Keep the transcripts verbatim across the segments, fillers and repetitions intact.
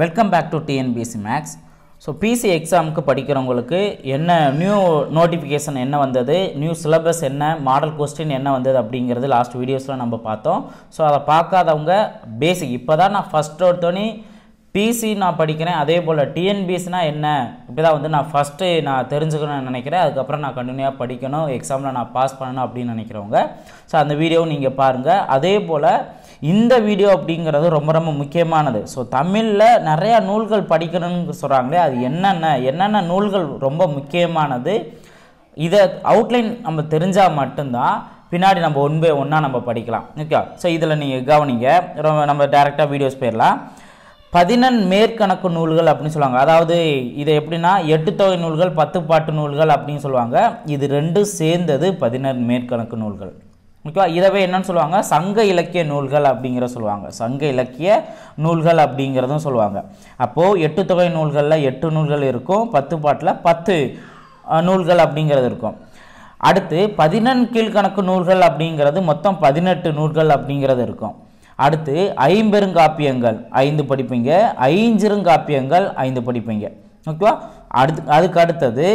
Welcome back to TNPSC maths. So பிசி எக்ஸாமுக்கு படிக்கிறவங்களுக்கு என்ன நியூ நோட்டிஃபிகேஷன் என்ன வந்தது, நியூ சிலபஸ் என்ன, மாடல் கொஸ்டின் என்ன வந்தது அப்படிங்கிறது லாஸ்ட் வீடியோஸில் நம்ம பார்த்தோம். ஸோ அதை பார்க்காதவங்க பேசிக் இப்போ தான் நான் ஃபஸ்ட் எடுத்தோன்னே பிசி நான் படிக்கிறேன், அதே போல் டிஎன்பிஎஸ்னா என்ன இப்போ தான் வந்து நான் ஃபஸ்ட்டு நான் தெரிஞ்சுக்கணும்னு நினைக்கிறேன், அதுக்கப்புறம் நான் கண்டினியூவாக படிக்கணும், எக்ஸாமில் நான் பாஸ் பண்ணணும் அப்படின்னு நினைக்கிறவங்க ஸோ அந்த வீடியோவை நீங்கள் பாருங்கள். அதே போல் இந்த வீடியோ அப்படிங்கிறது ரொம்ப ரொம்ப முக்கியமானது. ஸோ தமிழில் நிறையா நூல்கள் படிக்கணும்னு சொல்கிறாங்களே, அது என்னென்ன என்னென்ன நூல்கள் ரொம்ப முக்கியமானது, இதை அவுட்லைன் நம்ம தெரிஞ்சால் மட்டும்தான் பின்னாடி நம்ம ஒன் பை ஒன்னாக நம்ம படிக்கலாம். ஓகே, ஸோ இதில் நீங்கள் கவனிங்க, ரொம்ப நம்ம டேரெக்டாக வீடியோஸ் போயிடலாம். பதினெண் மேற்கணக்கு நூல்கள் அப்படின்னு சொல்லுவாங்க. அதாவது இது எப்படின்னா எட்டுத்தொகை நூல்கள், பத்துப்பாட்டு நூல்கள் அப்படின்னு சொல்லுவாங்க. இது ரெண்டும் சேர்ந்தது பதினெண் மேற்கணக்கு நூல்கள். ஓகேவா, இதவே என்னன்னு சொல்லுவாங்க, சங்க இலக்கிய நூல்கள் அப்படிங்கிற சொல்லுவாங்க. சங்க இலக்கிய நூல்கள் அப்படிங்கிறதும் சொல்லுவாங்க. அப்போது எட்டு தொகை நூல்களில் எட்டு நூல்கள் இருக்கும், பத்து பாட்டில் பத்து நூல்கள் அப்படிங்கிறது இருக்கும். அடுத்து பதினெண் கீழ்கணக்கு நூல்கள் அப்படிங்கிறது மொத்தம் பதினெட்டு நூல்கள் அப்படிங்கிறது இருக்கும். அடுத்து ஐம்பெருங்காப்பியங்கள் ஐந்து படிப்பீங்க, ஐஞ்சிருங்காப்பியங்கள் ஐந்து படிப்பீங்க. ஓகேவா, அடுத்து அதுக்கு அடுத்தது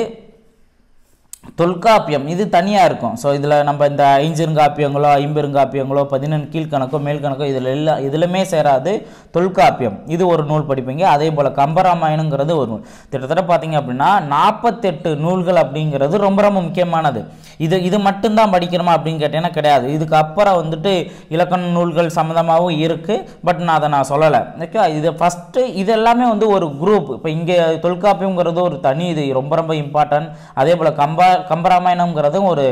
தொல்காப்பியம், இது தனியாக இருக்கும். ஸோ இதில் நம்ம இந்த ஐஞ்சிருங்காப்பியங்களோ ஐம்பெருங்காப்பியங்களோ பதினெண் கீழ்கணக்கோ மேல்கணக்கோ இதில் எல்லா இதிலுமே சேராது. தொல்காப்பியம் இது ஒரு நூல் படிப்பீங்க. அதே போல் கம்பராமாயணங்கிறது ஒரு நூல். கிட்டத்தட்ட பார்த்தீங்க அப்படின்னா நாற்பத்தெட்டு நூல்கள் அப்படிங்கிறது ரொம்ப ரொம்ப முக்கியமானது. இது இது மட்டும்தான் படிக்கணுமா அப்படின்னு கேட்டேன்னா கிடையாது. இதுக்கு அப்புறம் வந்துட்டு இலக்கண நூல்கள் சம்மந்தமாகவும் இருக்குது, பட் நான் அதை நான் சொல்லலை. ஓகே, இது ஃபஸ்ட்டு இது எல்லாமே வந்து ஒரு குரூப். இப்போ இங்கே தொல்காப்பியங்கிறது ஒரு தனி, இது ரொம்ப ரொம்ப இம்பார்ட்டன்ட். அதே போல் கம்பா கம்பராமாயணம்ங்கிறதும் ஒரு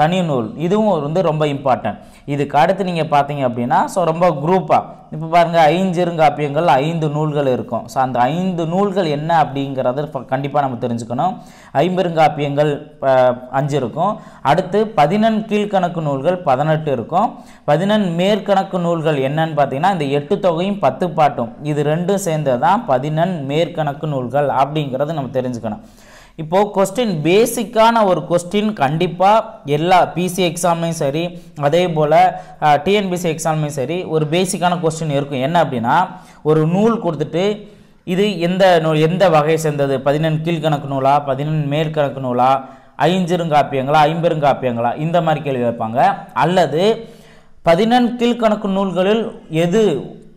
தனி நூல், இதுவும் வந்து ரொம்ப இம்பார்ட்டன்ட். இதுக்கு அடுத்து நீங்கள் பார்த்தீங்க அப்படின்னா ஸோ ரொம்ப குரூப்பாக இப்போ பாருங்கள், ஐஞ்சிருங்காப்பியங்கள் ஐந்து நூல்கள் இருக்கும். ஸோ அந்த ஐந்து நூல்கள் என்ன அப்படிங்கிறது கண்டிப்பாக நம்ம தெரிஞ்சுக்கணும். ஐம்பெருங்காப்பியங்கள் அஞ்சு இருக்கும். அடுத்து பதினெண் கீழ்கணக்கு நூல்கள் பதினெட்டு இருக்கும். பதினெண் மேற்கணக்கு நூல்கள் என்னன்னு பார்த்தீங்கன்னா இந்த எட்டு தொகையும் பத்து பாட்டும் இது ரெண்டும் சேர்ந்ததான் பதினெண் மேற்கணக்கு நூல்கள் அப்படிங்கிறது நம்ம தெரிஞ்சுக்கணும். இப்போது கொஸ்டின், பேசிக்கான ஒரு கொஸ்டின் கண்டிப்பாக எல்லா பிசி எக்ஸாம்லையும் சரி, அதே போல் டிஎன்பிசி எக்ஸாம்லையும் சரி ஒரு பேசிக்கான கொஸ்டின் இருக்கும். என்ன அப்படின்னா ஒரு நூல் கொடுத்துட்டு இது எந்த நூல், எந்த வகையை சேர்ந்தது, பதினெண் கீழ்கணக்கு நூலா, பதினெண் மேற்கணக்கு நூலா, ஐஞ்சிருங்காப்பியங்களா, ஐம்பெருங்காப்பியங்களா, இந்த மாதிரி கேள்வி வைப்பாங்க. அல்லது பதினெண் கீழ்கணக்கு நூல்களில் எது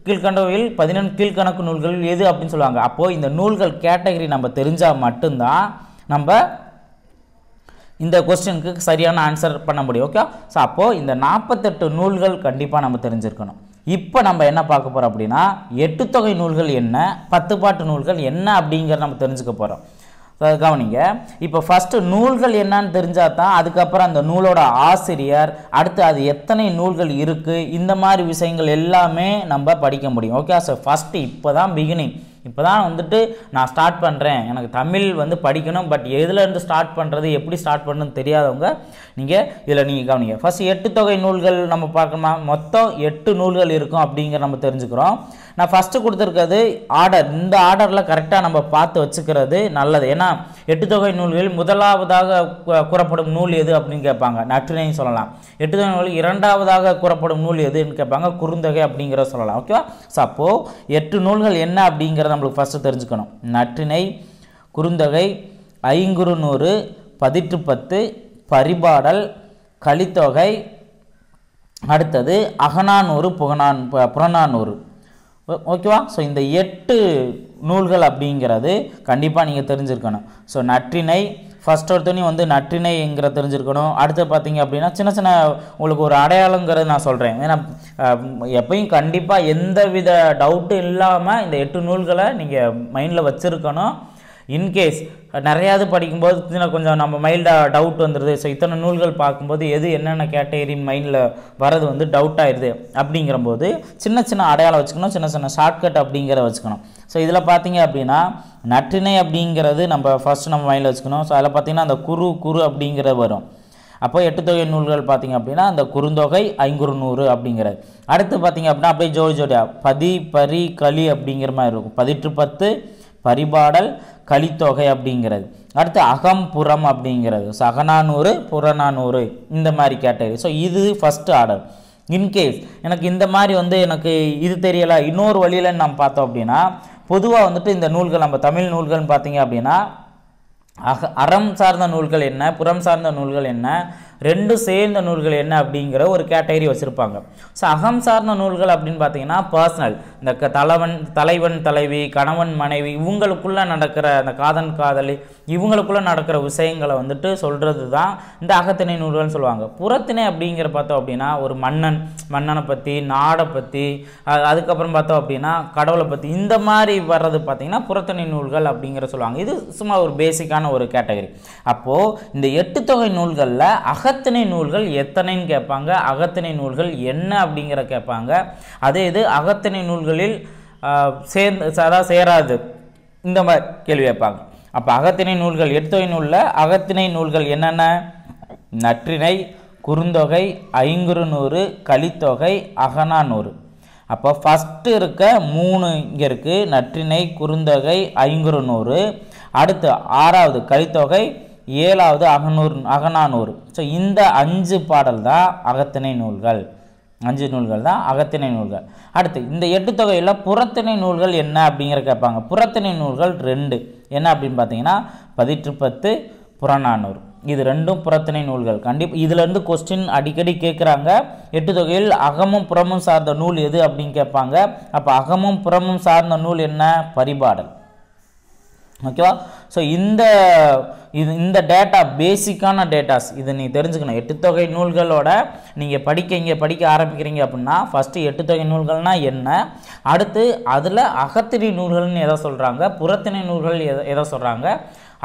கீழ்கண்டவையில் பதினெண் கீழ்கணக்கு நூல்கள் எது அப்படின்னு சொல்லுவாங்க. அப்போது இந்த நூல்கள் கேட்டகரி நம்ம தெரிஞ்சால் மட்டும்தான் நம்ம இந்த கொஸ்டினுக்கு சரியான ஆன்சர் பண்ண முடியும். ஓகே, ஸோ அப்போது இந்த நாற்பத்தெட்டு நூல்கள் கண்டிப்பாக நம்ம தெரிஞ்சிருக்கணும். இப்போ நம்ம என்ன பார்க்க போகிறோம் அப்படின்னா எட்டுத்தொகை நூல்கள் என்ன, பத்துப்பாட்டு நூல்கள் என்ன அப்படிங்கிறத நம்ம தெரிஞ்சுக்க போகிறோம். கவனிங்க, இப்போ ஃபஸ்ட்டு நூல்கள் என்னன்னு தெரிஞ்சால் தான் அதுக்கப்புறம் அந்த நூலோட ஆசிரியர், அடுத்து அது எத்தனை நூல்கள் இருக்குது, இந்த மாதிரி விஷயங்கள் எல்லாமே நம்ம படிக்க முடியும். ஓகே, ஸோ ஃபஸ்ட்டு இப்போ தான் பிகினிங், இப்போ தான் வந்துட்டு நான் ஸ்டார்ட் பண்ணுறேன், எனக்கு தமிழ் வந்து படிக்கணும், பட் எதுலேருந்து ஸ்டார்ட் பண்ணுறது, எப்படி ஸ்டார்ட் பண்ணணும்னு தெரியாதவங்க நீங்கள் இதில் நீங்கள் கவனிங்க. ஃபஸ்ட்டு எட்டுத்தொகை நூல்கள் நம்ம பார்க்கணுமா, மொத்தம் எட்டு நூல்கள் இருக்கும் அப்படிங்கிற நம்ம தெரிஞ்சுக்கிறோம். நான் ஃபஸ்ட்டு கொடுத்துருக்கிறது ஆர்டர், இந்த ஆர்டரில் கரெக்டாக நம்ம பார்த்து வச்சுக்கிறது நல்லது. ஏன்னா எட்டுத்தொகை நூல்களில் முதலாவதாக கூறப்படும் நூல் எது அப்படின்னு கேட்பாங்க, நற்றிணைன்னு சொல்லலாம். எட்டுத்தொகை நூல்கள் இரண்டாவதாக கூறப்படும் நூல் எதுன்னு கேட்பாங்க, குறுந்தொகை அப்படிங்கிறத சொல்லலாம். ஓகேவா, ஸோ அப்போது எட்டு நூல்கள் என்ன அப்படிங்கிறத நம்மளுக்கு ஃபஸ்ட்டு தெரிஞ்சுக்கணும். நற்றிணை, குறுந்தொகை, ஐங்குறு நூறு, பதிற்று பத்து, பரிபாடல், கலித்தொகை, அடுத்தது அகநானூறு, புகனான் புறநானூறு. ஓகேவா, ஸோ இந்த எட்டு நூல்கள் அப்படிங்கிறது கண்டிப்பாக நீங்கள் தெரிஞ்சிருக்கணும். ஸோ நற்றிணை ஃபஸ்ட் ஒருத்தனி வந்து நற்றிணைங்கிற தெரிஞ்சிருக்கணும். அடுத்து பார்த்தீங்க அப்படின்னா சின்ன சின்ன உங்களுக்கு ஒரு அடையாளங்கிறது நான் சொல்கிறேன். ஏன்னா எப்பயும் கண்டிப்பாக எந்த வித டவுட்டும் இல்லாமல் இந்த எட்டு நூல்களை நீங்கள் மைண்டில் வச்சுருக்கணும். இன்கேஸ் நிறையாது படிக்கும்போது கொஞ்சம் நம்ம மைல்டாக டவுட் வந்துடுது, ஸோ இத்தனை நூல்கள் பார்க்கும்போது எது என்னென்ன கேட்டகரின் மைண்டில் வர்றது வந்து டவுட் ஆயிடுது அப்படிங்கிற போது சின்ன சின்ன அடையாளம் வச்சுக்கணும், சின்ன சின்ன ஷார்ட்கட் அப்படிங்கிறத வச்சுக்கணும். ஸோ இதில் பார்த்தீங்க அப்படின்னா நற்றிணை அப்படிங்கிறது நம்ம ஃபஸ்ட்டு நம்ம மைண்டில் வச்சுக்கணும். ஸோ அதில் பார்த்திங்கன்னா அந்த குறு குறு அப்படிங்கிறது வரும். அப்போ எட்டுத்தொகை நூல்கள் பார்த்திங்க அப்படின்னா அந்த குறுந்தொகை, ஐங்குறு நூறு அப்படிங்கிறது. அடுத்து பார்த்திங்க அப்படின்னா அப்படியே ஜோடி ஜோடியாக பதி பரி களி அப்படிங்கிற மாதிரி இருக்கும். பதிற்று பத்து, பரிபாடல், கலித்தொகை அப்படிங்கிறது. அடுத்து அகம்புறம் அப்படிங்கிறது. ஸோ அகநானூறு, புறநானூறு, இந்த மாதிரி கேட்டகரி. ஸோ இது ஃபஸ்ட்டு ஆர்டர். இன்கேஸ் எனக்கு இந்த மாதிரி வந்து எனக்கு இது தெரியலை, இன்னொரு வழியிலன்னு நம்ம பார்த்தோம் அப்படின்னா, பொதுவாக வந்துட்டு இந்த நூல்கள் நம்ம தமிழ் நூல்கள்னு பார்த்தீங்க அப்படின்னா, அக அறம் சார்ந்த நூல்கள் என்ன, புறம் சார்ந்த நூல்கள் என்ன, ரெண்டு சேர்ந்த நூல்கள் என்ன அப்படிங்கிற ஒரு கேட்டகரி வச்சுருப்பாங்க. ஸோ அகம் சார்ந்த நூல்கள் அப்படின்னு பார்த்தீங்கன்னா பர்சனல், இந்த தலைவன் தலைவன் தலைவி, கணவன் மனைவி, இவங்களுக்குள்ளே நடக்கிற அந்த காதன் காதலி, இவங்களுக்குள்ளே நடக்கிற விஷயங்களை வந்துட்டு சொல்கிறது தான் இந்த அகத்திணை நூல்கள்னு சொல்லுவாங்க. புறத்திணை அப்படிங்கிற பார்த்தோம் அப்படின்னா ஒரு மன்னன் மன்னனை பற்றி, நாடை பற்றி, அதுக்கப்புறம் பார்த்தோம் அப்படின்னா கடவுளை பற்றி, இந்த மாதிரி வர்றது பார்த்திங்கன்னா புறத்திணை நூல்கள் அப்படிங்கிற சொல்லுவாங்க. இது சும்மா ஒரு பேசிக்கான ஒரு கேட்டகரி. அப்போது இந்த எட்டு தொகை நூல்களில் அக அகத்திணை நூல்கள் எத்தனைன்னு கேட்பாங்க, அகத்திணை நூல்கள் என்ன அப்படிங்கிற கேட்பாங்க. அதே இது அகத்திணை நூல்களில் சேர்ந்து சாதா சேராது இந்த மாதிரி கேள்வி கேட்பாங்க. அப்போ அகத்திணை நூல்கள் எட்டுத்தொகை நூலில் அகத்திணை நூல்கள் என்னென்ன? நற்றிணை, குறுந்தொகை, ஐங்குறு நூறு, கலித்தொகை, அகனா நூறு. அப்போ ஃபஸ்ட்டு இருக்க மூணு இங்கே இருக்குது, நற்றிணை, குறுந்தொகை, ஐங்குறு நூறு. அடுத்து ஆறாவது கலித்தொகை, ஏழாவது அகநூறு அகநானூறு. ஸோ இந்த அஞ்சு பாடல் தான் அகத்திணை நூல்கள், அஞ்சு நூல்கள் தான் அகத்திணை நூல்கள். அடுத்து இந்த எட்டு தொகையில் புறத்திணை நூல்கள் என்ன அப்படிங்கிற கேட்பாங்க. புறத்திணை நூல்கள் ரெண்டு என்ன அப்படின்னு பார்த்தீங்கன்னா பதிற்றுப்பத்து, புறநானூறு. இது ரெண்டும் புறத்திணை நூல்கள். கண்டிப்பாக இதுலேருந்து கொஸ்டின் அடிக்கடி கேட்குறாங்க. எட்டு தொகையில் அகமும் புறமும் சார்ந்த நூல் எது அப்படின்னு கேட்பாங்க. அப்போ அகமும் புறமும் சார்ந்த நூல் என்ன? பரிபாடல். ஓகேவா? ஸோ இந்த இது இந்த டேட்டா பேசிக்கான டேட்டாஸ், இது நீங்கள் தெரிஞ்சுக்கணும். எட்டுத்தொகை நூல்களோட நீங்கள் படிக்க இங்கே படிக்க ஆரம்பிக்கிறீங்க அப்படின்னா ஃபஸ்ட்டு எட்டுத்தொகை நூல்கள்னால் என்ன, அடுத்து அதில் அகத்திணை நூல்கள்னு எதை சொல்கிறாங்க, புறத்திணை நூல்கள் எதை எதை சொல்கிறாங்க,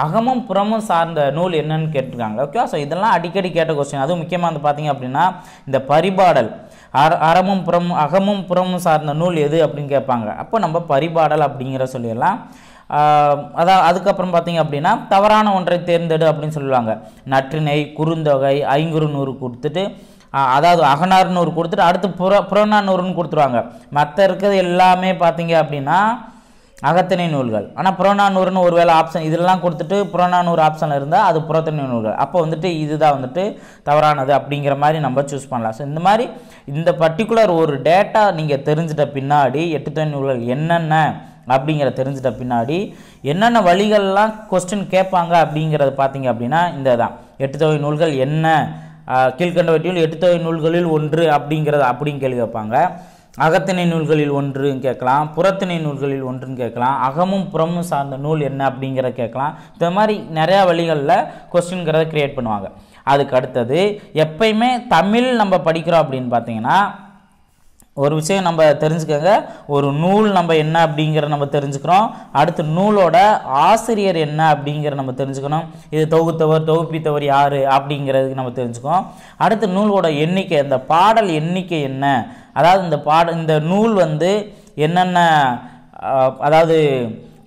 அகமும் புறமும் சார்ந்த நூல் என்னன்னு கேட்டிருக்காங்க. ஓகே, ஸோ இதெல்லாம் அடிக்கடி கேட்ட கொஸ்டின். அதுவும் முக்கியமாக வந்து பார்த்தீங்க அப்படின்னா இந்த பரிபாடல், அற அறமும் புறமும் அகமும் புறமும் சார்ந்த நூல் எது அப்படின்னு கேட்பாங்க. அப்போ நம்ம பரிபாடல் அப்படிங்கிற சொல்லிடலாம். அதான். அதுக்கப்புறம் பார்த்தீங்க அப்படின்னா தவறான ஒன்றை தேர்ந்தெடு அப்படின்னு சொல்லுவாங்க. நற்றிணை, குறுந்தொகை, ஐங்குறு நூறு கொடுத்துட்டு, அதாவது அகநாறு நூறு கொடுத்துட்டு, அடுத்து புற புறநானூறுன்னு கொடுத்துருவாங்க. மற்ற இருக்கிறது எல்லாமே பார்த்தீங்க அப்படின்னா அகத்திணை நூல்கள். ஆனால் புறநானூறுன்னு ஒரு வேளை ஆப்ஷன் இதெல்லாம் கொடுத்துட்டு புறநானூறு ஆப்ஷனில் இருந்தால் அது புறத்திணை நூல்கள். அப்போ வந்துட்டு இதுதான் வந்துட்டு தவறானது அப்படிங்கிற மாதிரி நம்ம சூஸ் பண்ணலாம். ஸோ இந்த மாதிரி இந்த பர்டிகுலர் ஒரு டேட்டா நீங்கள் தெரிஞ்சிட்ட பின்னாடி, எட்டுத்தொகை நூல்கள் என்னென்ன அப்படிங்கிற தெரிஞ்சிட்ட பின்னாடி என்னென்ன வழிகள்லாம் கொஸ்டின் கேட்பாங்க அப்படிங்கிறது பார்த்தீங்க அப்படின்னா இந்த தான் எட்டுத்தொகை நூல்கள் என்ன, கீழ்கண்டவற்றில் எட்டுத்தொகை நூல்களில் ஒன்று அப்படிங்கிறது அப்படின்னு கேள்வி கேட்பாங்க. அகத்திணை நூல்களில் ஒன்றுன்னு கேட்கலாம், புறத்திணை நூல்களில் ஒன்றுன்னு கேட்கலாம், அகமும் புறமும் சார்ந்த நூல் என்ன அப்படிங்கிற கேட்கலாம். இந்த மாதிரி நிறையா வழிகளில் கொஸ்டின்கிறத க்ரியேட் பண்ணுவாங்க. அதுக்கு அடுத்தது எப்பயுமே தமிழ் நம்ம படிக்கிறோம் அப்படின்னு பார்த்தீங்கன்னா ஒரு விஷயம் நம்ம தெரிஞ்சுக்கோங்க. ஒரு நூல் நம்ம என்ன அப்படிங்கிற நம்ம தெரிஞ்சுக்கிறோம். அடுத்து நூலோட ஆசிரியர் என்ன அப்படிங்கிற நம்ம தெரிஞ்சுக்கணும். இது தொகுத்தவர் தொகுப்பித்தவர் யார் அப்படிங்கிறது நம்ம தெரிஞ்சுக்கோம். அடுத்து நூலோட எண்ணிக்கை, இந்த பாடல் எண்ணிக்கை என்ன, அதாவது இந்த பாட இந்த நூல் வந்து என்னென்ன, அதாவது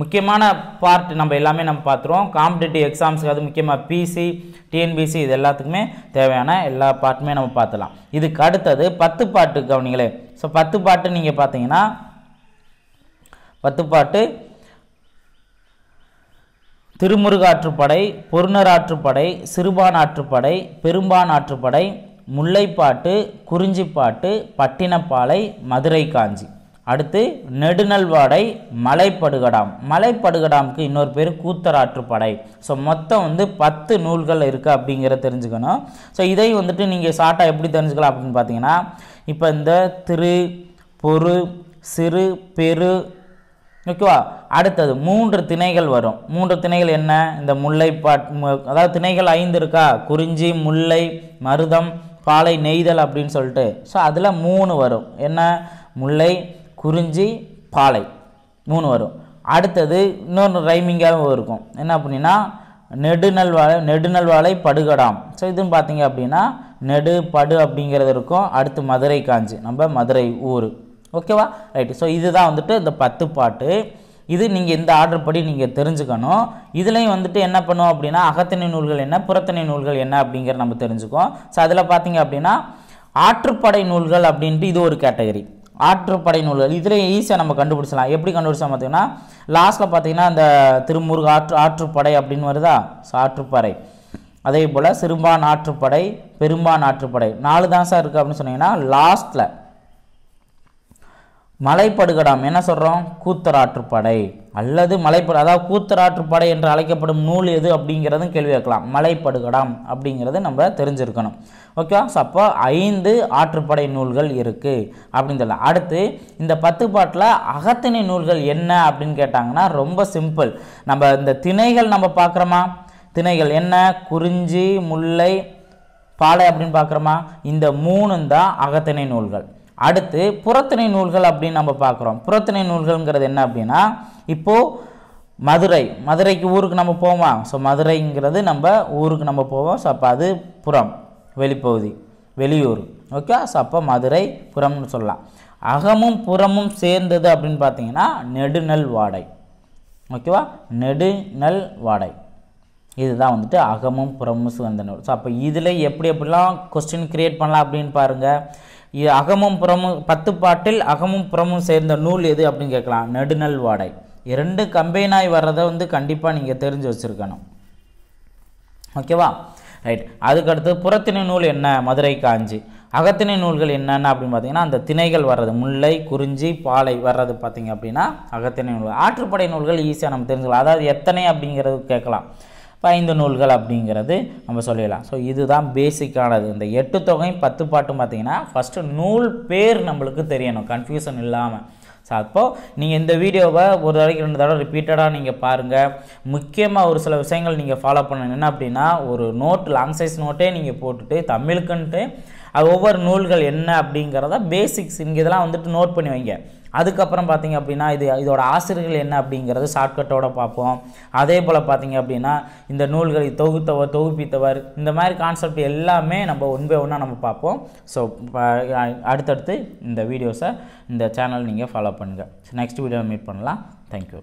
முக்கியமான பார்ட் நம்ம எல்லாமே நம்ம பார்த்துருவோம். காம்படிட்டிவ் எக்ஸாம்ஸுக்கு அது முக்கியமாக பிசி, டிஎன்பிசி இது எல்லாத்துக்குமே தேவையான எல்லா பார்ட்டுமே நம்ம பார்த்துலாம். இதுக்கு அடுத்தது பத்து பாட்டு கவனிங்களே. ஸோ பத்து பாட்டு நீங்கள் பார்த்தீங்கன்னா பத்து பாட்டு திருமுருகாற்றுப்படை, பொருணராற்றுப்படை, சிறுபானாற்றுப்படை, பெரும்பானாற்றுப்படை, முல்லைப்பாட்டு, குறிஞ்சிப்பாட்டு, பட்டினப்பாலை, மதுரை காஞ்சி. அடுத்து நெடுநல்வாடை, மலைப்படுகடாம். மலைப்படுகடாமுக்கு இன்னொரு பேர் கூத்தராற்றுப்படை. ஸோ மொத்தம் வந்து பத்து நூல்கள் இருக்குது அப்படிங்கிற தெரிஞ்சுக்கணும். ஸோ இதை வந்துட்டு நீங்கள் ஷார்ட்டாக எப்படி தெரிஞ்சுக்கலாம் அப்படின்னு பார்த்தீங்கன்னா, இப்போ இந்த திரு, பொரு, சிறு, பெரு, ஓகேவா? அடுத்தது மூன்று திணைகள் வரும். மூன்று திணைகள் என்ன? இந்த முல்லைப்பாட், அதாவது திணைகள் ஐந்து இருக்கா, குறிஞ்சி, முல்லை, மருதம், பாலை, நெய்தல் அப்படின்னு சொல்லிட்டு. ஸோ அதில் மூணு வரும். என்ன? முல்லை, குறிஞ்சி, பாலை, மூணு வரும். அடுத்தது இன்னொன்று ரைமிங்காகவும் இருக்கும். என்ன அப்படின்னா நெடுநல்வாழை நெடுநல்வாழை படுகடாம். ஸோ இதுன்னு பார்த்தீங்க அப்படின்னா நெடு படு அப்படிங்கிறது இருக்கும். அடுத்து மதுரை காஞ்சி, நம்ம மதுரை ஊர். ஓகேவா, ரைட்டு. ஸோ இதுதான் வந்துட்டு இந்த பத்து பாட்டு. இது நீங்கள் இந்த ஆர்டர் படி நீங்கள் தெரிஞ்சுக்கணும். இதுலேயும் வந்துட்டு என்ன பண்ணுவோம் அப்படின்னா, அகத்திணை நூல்கள் என்ன, புறத்திணை நூல்கள் என்ன அப்படிங்கிற நம்ம தெரிஞ்சுக்கோம். ஸோ அதில் பார்த்தீங்க அப்படின்னா ஆற்றுப்படை நூல்கள் அப்படின்ட்டு இது ஒரு கேட்டகரி. ஆற்றுப்படை நூல்கள் இதில் ஈஸியாக நம்ம கண்டுபிடிச்சலாம். எப்படி கண்டுபிடிச்சா பார்த்தீங்கன்னா, லாஸ்ட்டில் பார்த்தீங்கன்னா அந்த திருமுருக ஆற்று ஆற்றுப்படை அப்படின்னு வருதா, ஸோ ஆற்றுப்படை. அதே போல் சிறுபான் ஆற்றுப்படை, பெரும்பான் ஆற்றுப்படை, நாலு தான் சார் இருக்குது அப்படின்னு சொன்னீங்கன்னா, லாஸ்ட்டில் மலைப்படுகடாம் என்ன சொல்கிறோம், கூத்தராற்றுப்படை அல்லது மலைப்படு, அதாவது கூத்தராற்றுப்படை என்று அழைக்கப்படும் நூல் எது அப்படிங்கிறதும் கேள்வி கேட்கலாம். மலைப்படுகடாம் அப்படிங்கிறது நம்ம தெரிஞ்சிருக்கணும். ஓகேவா, ஸோ அப்போ ஐந்து ஆற்றுப்படை நூல்கள் இருக்குது அப்படின்னு சொல்லலாம். அடுத்து இந்த பத்து பாட்டில் அகத்திணை நூல்கள் என்ன அப்படின்னு கேட்டாங்கன்னா ரொம்ப சிம்பிள். நம்ம இந்த திணைகள் நம்ம பார்க்குறோமா, திணைகள் என்ன, குறிஞ்சி முல்லை பாலை அப்படின்னு பார்க்குறோமா, இந்த மூணும் தான் அகத்திணை நூல்கள். அடுத்து புறத்திணை நூல்கள் அப்படின்னு நம்ம பார்க்குறோம். புறத்திணை நூல்கள்ங்கிறது என்ன அப்படின்னா, இப்போது மதுரை, மதுரைக்கு ஊருக்கு நம்ம போவோமா, ஸோ மதுரைங்கிறது நம்ம ஊருக்கு நம்ம போவோம். ஸோ அப்போ அது புறம், வெளிப்பகுதி, வெளியூர். ஓகே, ஸோ அப்போ மதுரை புறம்னு சொல்லலாம். அகமும் புறமும் சேர்ந்தது அப்படின்னு பார்த்தீங்கன்னா நெடுநல் வாடை. ஓகேவா, நெடுநல் வாடை இதுதான் வந்துட்டு அகமும் புறமும் சேர்ந்த நூல். ஸோ அப்போ இதில் எப்படி எப்படிலாம் கொஸ்டின் கிரியேட் பண்ணலாம் அப்படின்னு பாருங்கள். இது அகமும் புறமும், பத்து பாட்டில் அகமும் புறமும் சேர்ந்த நூல் எது அப்படின்னு கேட்கலாம், நெடுநல் வாடை. இரண்டு கம்பைனாய் வர்றதை வந்து கண்டிப்பாக நீங்கள் தெரிஞ்சு வச்சுருக்கணும். ஓகேவா, ரைட். அதுக்கடுத்து புறத்திணை நூல் என்ன, மதுரை காஞ்சி. அகத்திணை நூல்கள் என்னென்ன அப்படின்னு பார்த்தீங்கன்னா, அந்த திணைகள் வர்றது முல்லை குறிஞ்சி பாலை வர்றது பார்த்தீங்க அப்படின்னா அகத்திணை நூல்கள். ஆற்றுப்படை நூல்கள் ஈஸியாக நம்ம தெரிஞ்சுக்கலாம். அதாவது எத்தனை அப்படிங்கிறது கேட்கலாம். ஐந்து நூல்கள் அப்படிங்கிறது நம்ம சொல்லிடலாம். ஸோ இதுதான் பேசிக்கானது. இந்த எட்டு தொகையும் பத்து பாட்டும் பார்த்தீங்கன்னா ஃபஸ்ட்டு நூல் பேர் நம்மளுக்கு தெரியணும், கன்ஃபியூஷன் இல்லாமல். ஸோ அப்போது நீங்கள் இந்த வீடியோவை ஒரு தடவைக்கு ரெண்டு தடவை ரிப்பீட்டடாக நீங்கள் பாருங்கள். முக்கியமாக ஒரு சில விஷயங்கள் நீங்கள் ஃபாலோ பண்ணணும். என்ன அப்படின்னா, ஒரு நோட், லாங் சைஸ் நோட்டே நீங்கள் போட்டுட்டு தமிழுக்குன்ட்டு அது ஒவ்வொரு நூல்கள் என்ன அப்படிங்கிறத பேசிக்ஸ் இங்கே இதெல்லாம் வந்துட்டு நோட் பண்ணி வைங்க. அதுக்கப்புறம் பார்த்தீங்க அப்படின்னா இது இதோட ஆசிரியர்கள் என்ன அப்படிங்கிறது ஷார்ட்கட்டோடு பார்ப்போம். அதே போல் பார்த்தீங்க அப்படின்னா இந்த நூல்களை தொகுத்தவர் தொகுப்பித்தவர் இந்த மாதிரி கான்செப்ட் எல்லாமே நம்ம ஒன் பை ஒன்னாக நம்ம பார்ப்போம். ஸோ அடுத்தடுத்து இந்த வீடியோஸை இந்த சேனல் நீங்கள் ஃபாலோ பண்ணுங்கள். நெக்ஸ்ட் வீடியோவை மீட் பண்ணலாம். தேங்க்யூ.